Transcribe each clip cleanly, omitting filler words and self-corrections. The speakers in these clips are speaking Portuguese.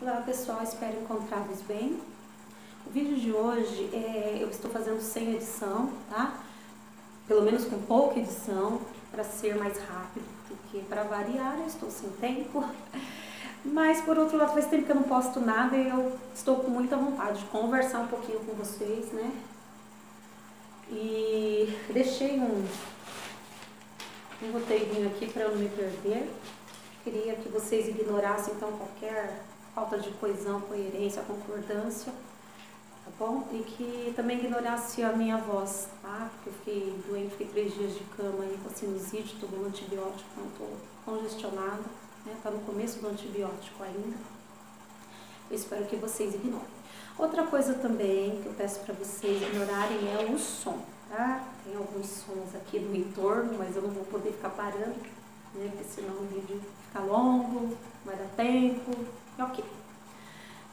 Olá pessoal, espero encontrá-los bem. O vídeo de hoje eu estou fazendo sem edição, tá? Pelo menos com pouca edição, para ser mais rápido, porque para variar eu estou sem tempo. Mas por outro lado, faz tempo que eu não posto nada e eu estou com muita vontade de conversar um pouquinho com vocês, né? E deixei um roteirinho aqui para eu não me perder. Queria que vocês ignorassem então qualquer falta de coesão, coerência, concordância, tá bom? E que também ignorasse a minha voz, tá? Porque eu fiquei doente, fiquei 3 dias de cama aí com sinusite, tomando antibiótico, não estou congestionada, né? Tá no começo do antibiótico ainda. Eu espero que vocês ignorem. Outra coisa também que eu peço para vocês ignorarem é o som, tá? Tem alguns sons aqui do entorno, mas eu não vou poder ficar parando, né? Porque senão o vídeo fica longo, vai dar tempo. Ok.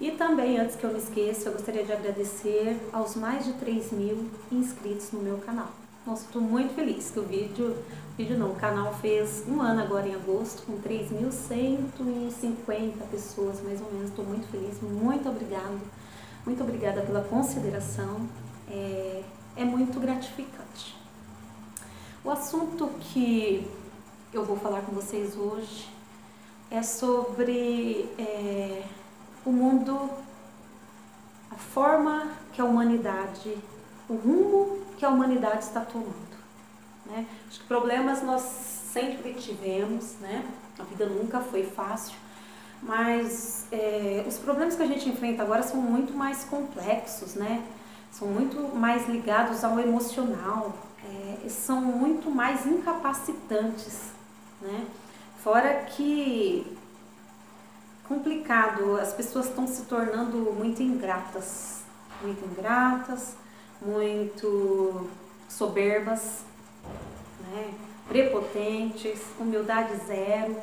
E também, antes que eu me esqueça, eu gostaria de agradecer aos mais de 3.000 inscritos no meu canal. Nossa, estou muito feliz que o canal fez 1 ano agora em agosto, com 3.150 pessoas, mais ou menos. Estou muito feliz, muito obrigada pela consideração, é muito gratificante. O assunto que eu vou falar com vocês hoje é sobre o mundo, a forma que a humanidade, o rumo que a humanidade está tomando, né? Acho que problemas nós sempre tivemos, né? A vida nunca foi fácil, mas os problemas que a gente enfrenta agora são muito mais complexos, né? São muito mais ligados ao emocional, são muito mais incapacitantes, né? Fora que complicado, as pessoas estão se tornando muito ingratas, muito soberbas, né? Prepotentes, humildade zero.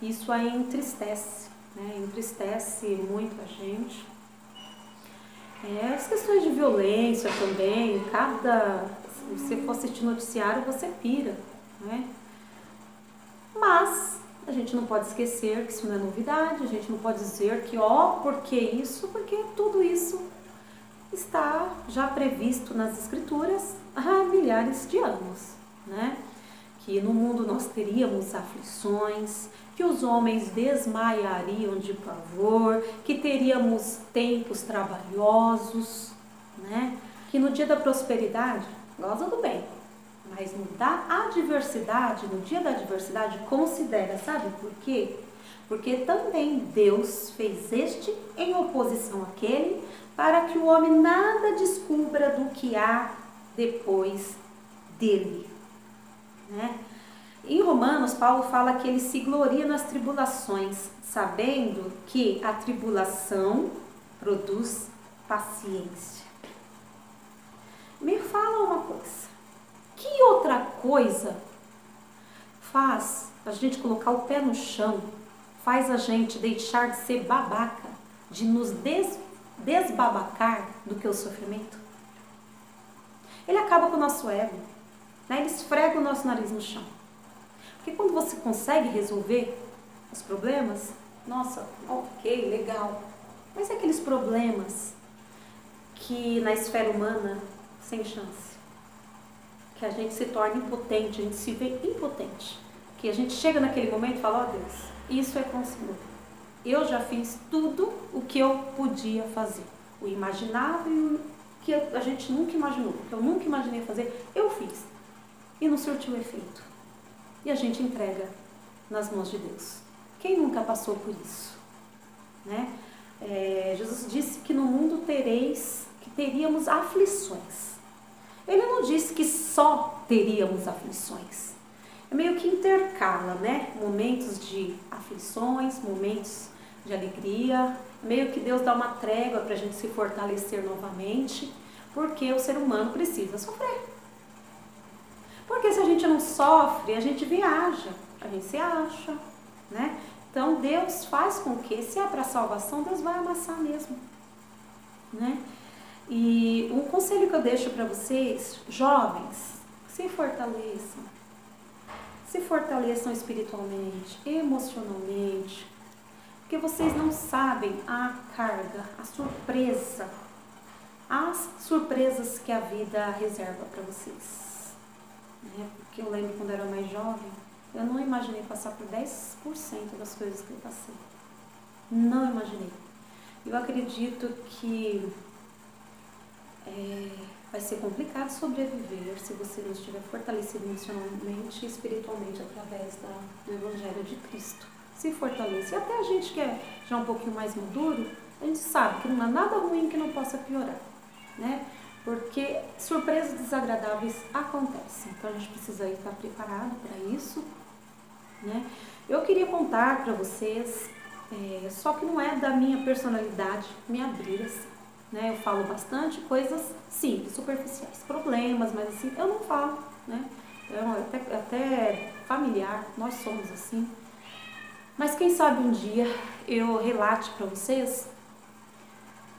Isso aí entristece, né? Entristece muito a gente. As questões de violência também, se você for assistir noticiário, você pira, né? Mas a gente não pode esquecer que isso não é novidade, a gente não pode dizer que, porque isso, porque tudo isso está já previsto nas escrituras há milhares de anos, né? Que no mundo nós teríamos aflições, que os homens desmaiariam de pavor, que teríamos tempos trabalhosos, né? Que no dia da prosperidade, goza do bem. Mas no dia da adversidade, considera, sabe por quê? Porque também Deus fez este em oposição àquele, para que o homem nada descubra do que há depois dele, né? Em Romanos, Paulo fala que ele se gloria nas tribulações, sabendo que a tribulação produz paciência. Me fala uma coisa. Que outra coisa faz a gente colocar o pé no chão, faz a gente deixar de ser babaca, de nos desbabacar do que o sofrimento? Ele acaba com o nosso ego, né? Ele esfrega o nosso nariz no chão. Porque quando você consegue resolver os problemas, nossa, ok, legal. Mas é aqueles problemas que na esfera humana, sem chance. Que a gente se torna impotente, a gente se vê impotente. Que a gente chega naquele momento e fala, Deus, isso é consigo. Eu já fiz tudo o que eu podia fazer. O imaginável, que a gente nunca imaginou, que eu nunca imaginei fazer, eu fiz. E não surtiu efeito. E a gente entrega nas mãos de Deus. Quem nunca passou por isso? Né? Jesus disse que no mundo teríamos aflições. Ele não disse que só teríamos aflições. É meio que intercala, né? Momentos de aflições, momentos de alegria. Meio que Deus dá uma trégua para a gente se fortalecer novamente, porque o ser humano precisa sofrer. Porque se a gente não sofre, a gente viaja, a gente se acha, né? Então Deus faz com que, se é para salvação, Deus vai amassar mesmo, né? E um conselho que eu deixo para vocês, jovens, se fortaleçam espiritualmente, emocionalmente, porque vocês não sabem a carga, a surpresa, as surpresas que a vida reserva para vocês. Porque eu lembro quando eu era mais jovem, eu não imaginei passar por 10% das coisas que eu passei. Não imaginei. Eu acredito que vai ser complicado sobreviver se você não estiver fortalecido emocionalmente e espiritualmente através do Evangelho de Cristo. Se fortalece. E até a gente que é já um pouquinho mais maduro, a gente sabe que não há nada ruim que não possa piorar, né? Porque surpresas desagradáveis acontecem. Então a gente precisa estar preparado para isso, né? Eu queria contar para vocês, só que não é da minha personalidade me abrir assim. Né, eu falo bastante coisas simples, superficiais, problemas, mas assim, eu não falo, né? Eu, até familiar, nós somos assim. Mas quem sabe um dia eu relate para vocês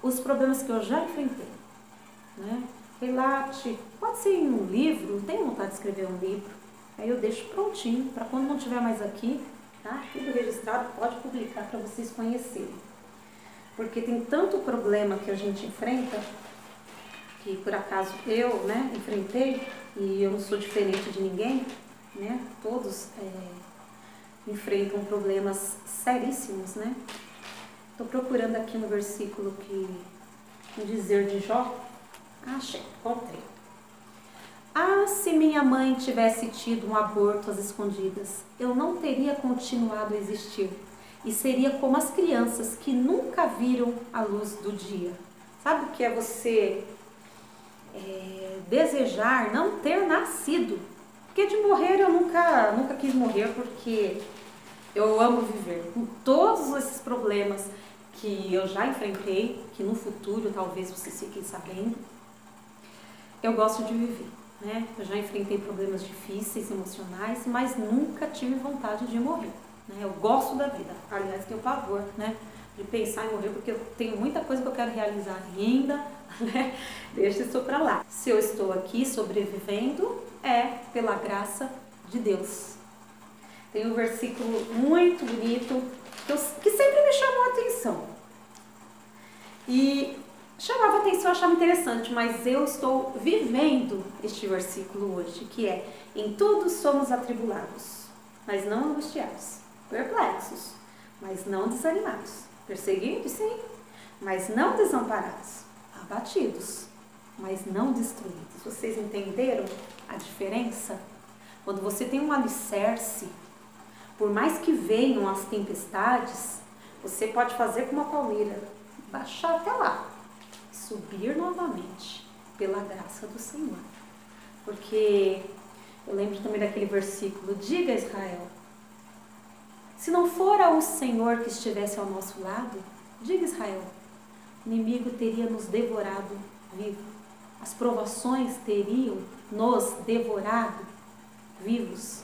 os problemas que eu já enfrentei, né? Relate, pode ser em um livro, tenho vontade de escrever um livro, aí eu deixo prontinho, para quando não estiver mais aqui, tá? Tudo registrado, pode publicar para vocês conhecerem. Porque tem tanto problema que a gente enfrenta, que por acaso eu, né, enfrentei, e eu não sou diferente de ninguém, né? Todos enfrentam problemas seríssimos, né? Estou procurando aqui um versículo que dizer de Jó. Achei, encontrei. Ah, se minha mãe tivesse tido um aborto às escondidas, eu não teria continuado a existir. E seria como as crianças que nunca viram a luz do dia. Sabe o que é você desejar não ter nascido? Porque de morrer eu nunca quis morrer, porque eu amo viver. Com todos esses problemas que eu já enfrentei, que no futuro talvez vocês fiquem sabendo, eu gosto de viver, né? Eu já enfrentei problemas difíceis, emocionais, mas nunca tive vontade de morrer. Eu gosto da vida, aliás, tenho pavor, né, de pensar em morrer, porque eu tenho muita coisa que eu quero realizar ainda, né? Deixa isso pra lá. Se eu estou aqui sobrevivendo, é pela graça de Deus. Tem um versículo muito bonito que sempre me chamou a atenção. E chamava atenção, eu achava interessante, mas eu estou vivendo este versículo hoje, que é: em tudo somos atribulados, mas não angustiados. Perplexos, mas não desanimados. Perseguidos, sim, mas não desamparados. Abatidos, mas não destruídos. Vocês entenderam a diferença? Quando você tem um alicerce, por mais que venham as tempestades, você pode fazer como a palmeira, baixar até lá, subir novamente, pela graça do Senhor. Porque eu lembro também daquele versículo: diga a Israel, se não fora o Senhor que estivesse ao nosso lado, diga Israel, o inimigo teria nos devorado vivo. As provações teriam nos devorado vivos.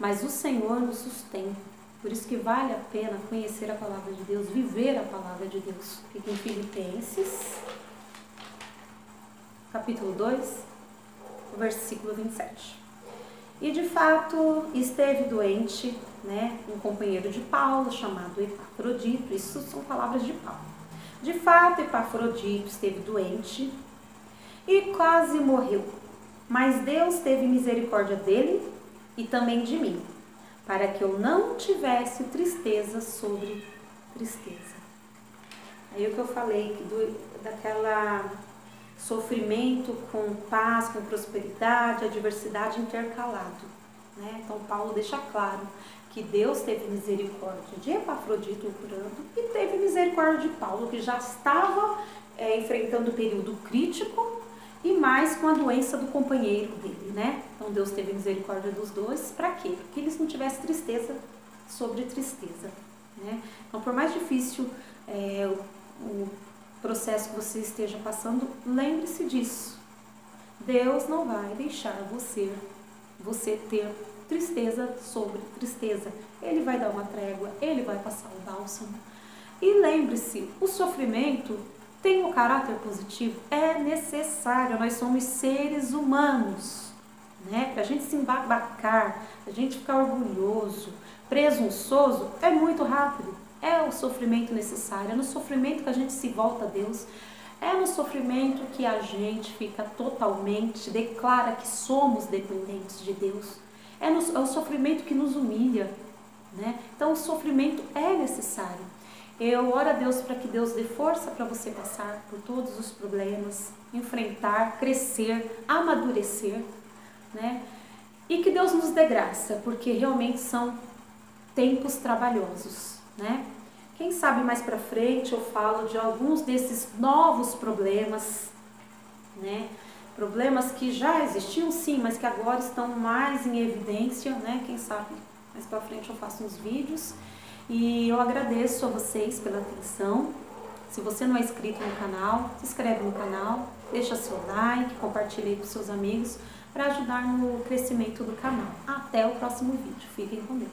Mas o Senhor nos sustém. Por isso que vale a pena conhecer a palavra de Deus, viver a palavra de Deus. Fica em Filipenses, capítulo 2, versículo 27. E de fato esteve doente, né, um companheiro de Paulo chamado Epafrodito. Isso são palavras de Paulo. De fato, Epafrodito esteve doente e quase morreu. Mas Deus teve misericórdia dele e também de mim, para que eu não tivesse tristeza sobre tristeza. Aí o que eu falei, que daquela sofrimento com paz, com prosperidade, adversidade intercalado, né? Então Paulo deixa claro que Deus teve misericórdia de Epafrodito curando e teve misericórdia de Paulo, que já estava enfrentando o período crítico e mais com a doença do companheiro dele, né? Então Deus teve misericórdia dos dois, para quê? Porque eles não tivessem tristeza sobre tristeza, né? Então, por mais difícil o processo que você esteja passando, lembre-se disso. Deus não vai deixar você ter tristeza sobre tristeza. Ele vai dar uma trégua, ele vai passar o bálsamo. E lembre-se, o sofrimento tem um caráter positivo, é necessário, nós somos seres humanos, né? Para a gente se embabacar, a gente ficar orgulhoso, presunçoso, é muito rápido. É o sofrimento necessário, é no sofrimento que a gente se volta a Deus, é no sofrimento que a gente fica totalmente, declara que somos dependentes de Deus, é o sofrimento que nos humilha, né? Então o sofrimento é necessário. Eu oro a Deus para que Deus dê força para você passar por todos os problemas, enfrentar, crescer, amadurecer, né? E que Deus nos dê graça, porque realmente são tempos trabalhosos, né? Quem sabe mais para frente eu falo de alguns desses novos problemas, né? Problemas que já existiam sim, mas que agora estão mais em evidência, né? Quem sabe mais para frente eu faço uns vídeos. E eu agradeço a vocês pela atenção. Se você não é inscrito no canal, se inscreve no canal, deixa seu like, compartilha aí com seus amigos para ajudar no crescimento do canal. Até o próximo vídeo. Fiquem com Deus.